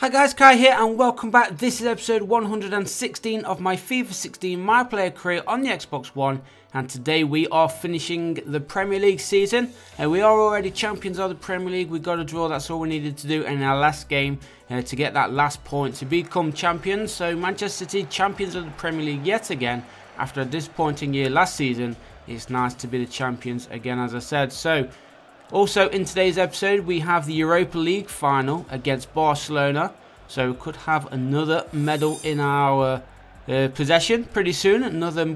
Hi guys, Kai here and welcome back. This is episode 116 of my FIFA 16 My Player career on the Xbox One, and today we are finishing the Premier League season. We are already champions of the Premier League. We got a draw, that's all we needed to do in our last game to get that last point to become champions. So Manchester City, champions of the Premier League yet again. After a disappointing year last season, it's nice to be the champions again, as I said. So also in today's episode we have the Europa League final against Barcelona, so we could have another medal in our possession pretty soon, another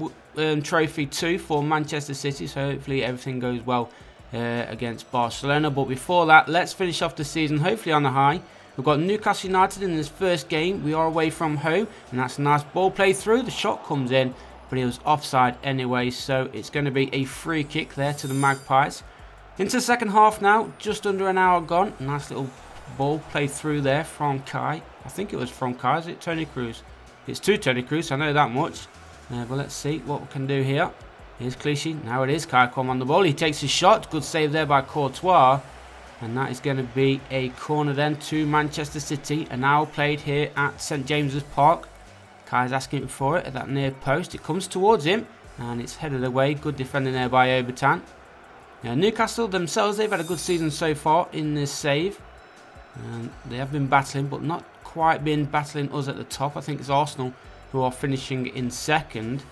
trophy too for Manchester City, so hopefully everything goes well against Barcelona. But before that, let's finish off the season hopefully on a high. We've got Newcastle United in this first game. We are away from home, and that's a nice ball play through. The shot comes in, but it was offside anyway, so it's going to be a free kick there to the Magpies. Into the second half now, just under an hour gone. Nice little ball played through there from Kai. I think it was from Kai, is it Toni Kroos? It's to Toni Kroos, I know that much. But let's see what we can do here. Here's Clichy, now it is Kai come on the ball. He takes his shot, good save there by Courtois. And that is going to be a corner then to Manchester City. An hour played here at St James' Park. Kai's asking for it at that near post. It comes towards him, and it's headed away. Good defending there by Obertan. Now, Newcastle themselves, they've had a good season so far in this save. And they have been battling, but not quite been battling us at the top. I think it's Arsenal who are finishing in second.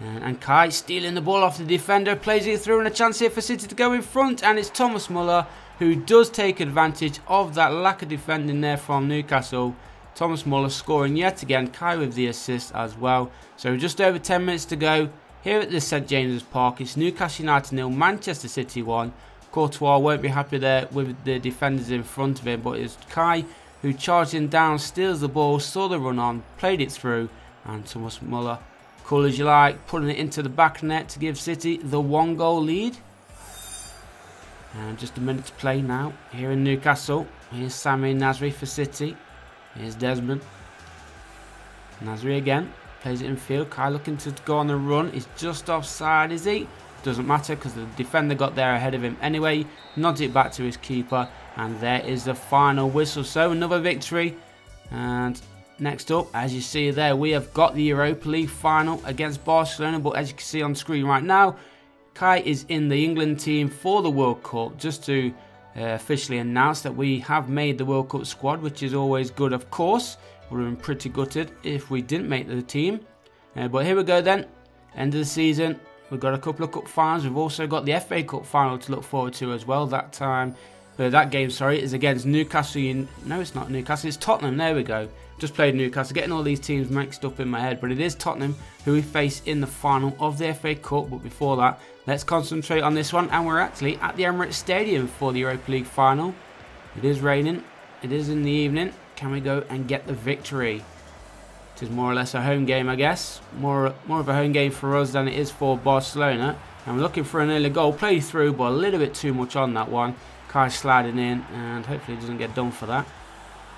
And Kai stealing the ball off the defender, plays it through, and a chance here for City to go in front. And it's Thomas Muller who does take advantage of that lack of defending there from Newcastle. Thomas Muller scoring yet again, Kai with the assist as well. So just over 10 minutes to go. Here at the St James's Park, it's Newcastle United 0, Manchester City 1. Courtois won't be happy there with the defenders in front of him, but it's Kai who charged him down, steals the ball, saw the run on, played it through, and Thomas Muller, cool as you like, putting it into the back net to give City the 1-goal lead. And just a minute to play now here in Newcastle. Here's Sami Nasri for City. Here's Desmond. Nasri again. Plays it in field. Kai looking to go on the run. He's just offside, is he? Doesn't matter because the defender got there ahead of him anyway. Nods it back to his keeper. And there is the final whistle. So another victory. And next up, as you see there, we have got the Europa League final against Barcelona. But as you can see on screen right now, Kai is in the England team for the World Cup. Just to officially announce that we have made the World Cup squad, which is always good, of course. Would have been pretty gutted if we didn't make the team. But here we go then. End of the season. We've got a couple of cup finals. We've also got the FA Cup final to look forward to as well. That time, that game, sorry, is against Newcastle. No, it's not Newcastle. It's Tottenham. There we go. Just played Newcastle. Getting all these teams mixed up in my head. But it is Tottenham who we face in the final of the FA Cup. But before that, let's concentrate on this one. And we're actually at the Emirates Stadium for the Europa League final. It is raining. It is in the evening. Can we go and get the victory? It is more or less a home game, I guess. More of a home game for us than it is for Barcelona. And we're looking for an early goal. Played through, but a little bit too much on that one. Kai sliding in, and hopefully doesn't get done for that.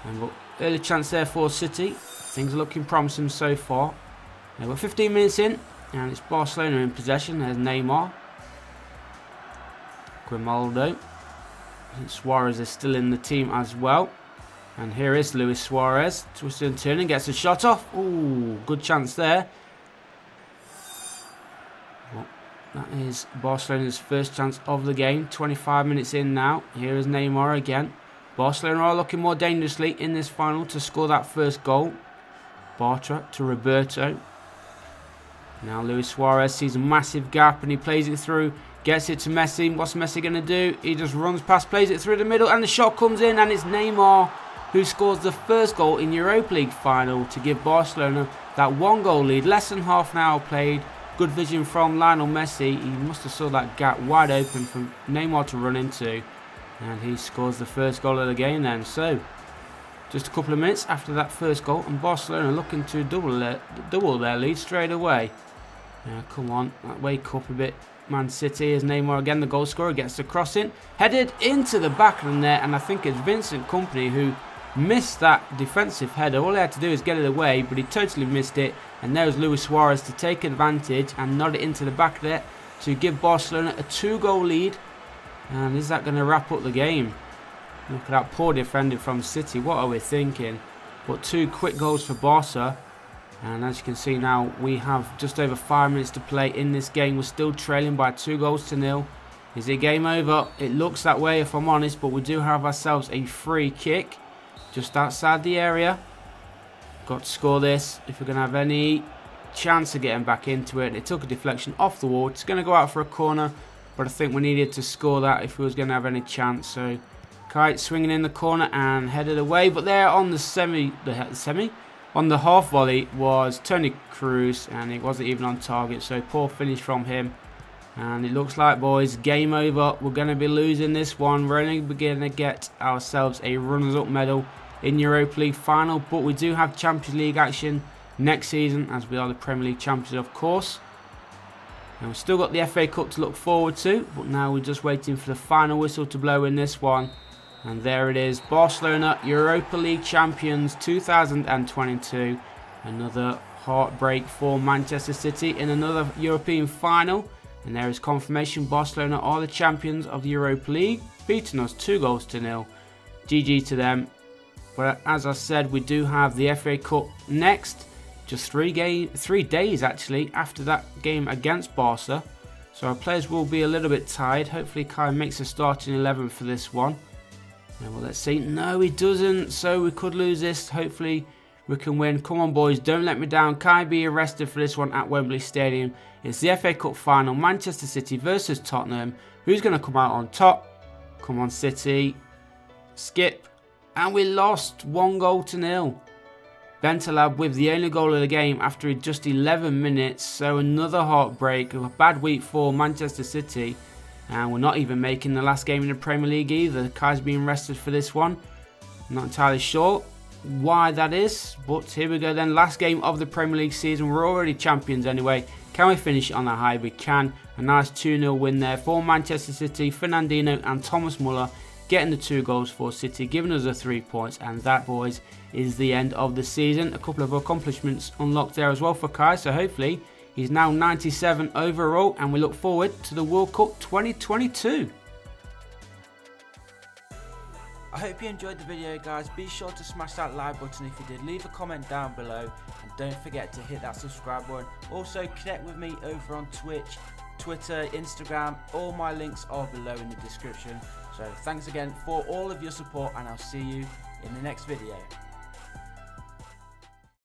And early chance there for City. Things are looking promising so far. Now we're 15 minutes in, and it's Barcelona in possession. There's Neymar. Grimaldo. And Suarez is still in the team as well. And here is Luis Suarez, twists and turns and gets a shot off. Ooh, good chance there. Well, that is Barcelona's first chance of the game. 25 minutes in now. Here is Neymar again. Barcelona are looking more dangerously in this final to score that first goal. Bartra to Roberto. Now Luis Suarez sees a massive gap and he plays it through. Gets it to Messi. What's Messi going to do? He just runs past, plays it through the middle, and the shot comes in, and it's Neymar who scores the first goal in Europa League final to give Barcelona that 1-goal lead. Less than half an hour played. Good vision from Lionel Messi. He must have saw that gap wide open for Neymar to run into. And he scores the first goal of the game then. So, just a couple of minutes after that first goal, and Barcelona looking to double their lead straight away. Yeah, come on, wake up a bit. Man City, is Neymar again, the goal scorer, gets the crossing. Headed into the back of the net, and I think it's Vincent Company who missed that defensive header. All he had to do is get it away, but he totally missed it. And there was Luis Suarez to take advantage and nod it into the back of the net to give Barcelona a 2-goal lead. And is that going to wrap up the game? Look at that poor defending from City. What are we thinking? But two quick goals for Barca. And as you can see now, we have just over 5 minutes to play in this game. We're still trailing by 2 goals to 0. Is it game over? It looks that way if I'm honest, but we do have ourselves a free kick just outside the area. Got to score this if we're going to have any chance of getting back into it. It took a deflection off the wall. It's going to go out for a corner, but I think we needed to score that if we was going to have any chance. So Kai swinging in the corner and headed away, but there on the half volley was Toni Kroos, and it wasn't even on target, so poor finish from him. And it looks like, boys, game over. We're going to be losing this one. We're only going to get ourselves a runners-up medal in Europa League final, but we do have Champions League action next season, as we are the Premier League champions, of course. And we've still got the FA Cup to look forward to, but now we're just waiting for the final whistle to blow in this one. And there it is, Barcelona, Europa League champions 2022. Another heartbreak for Manchester City in another European final. And there is confirmation, Barcelona are the champions of the Europa League, beating us 2 goals to 0. GG to them. But as I said, we do have the FA Cup next, just 3 days actually after that game against Barca. So our players will be a little bit tired. Hopefully Kai makes a starting 11 for this one. Well, let's see. No, he doesn't. So we could lose this. Hopefully we can win. Come on, boys. Don't let me down. Kai be arrested for this one at Wembley Stadium. It's the FA Cup final. Manchester City versus Tottenham. Who's going to come out on top? Come on, City. Skip. And we lost 1 goal to 0. Bentaleb with the only goal of the game after just 11 minutes. So another heartbreak. A bad week for Manchester City. And we're not even making the last game in the Premier League either. Kai's being rested for this one. I'm not entirely sure why that is. But here we go then. Last game of the Premier League season. We're already champions anyway. Can we finish on a high? We can. A nice 2-0 win there for Manchester City. Fernandino and Thomas Muller getting the 2 goals for City. Giving us the 3 points. And that, boys, is the end of the season. A couple of accomplishments unlocked there as well for Kai. So hopefully he's now 97 overall, and we look forward to the World Cup 2022. I hope you enjoyed the video, guys. Be sure to smash that like button if you did. Leave a comment down below and don't forget to hit that subscribe button. Also, connect with me over on Twitch, Twitter, Instagram. All my links are below in the description. So thanks again for all of your support, and I'll see you in the next video.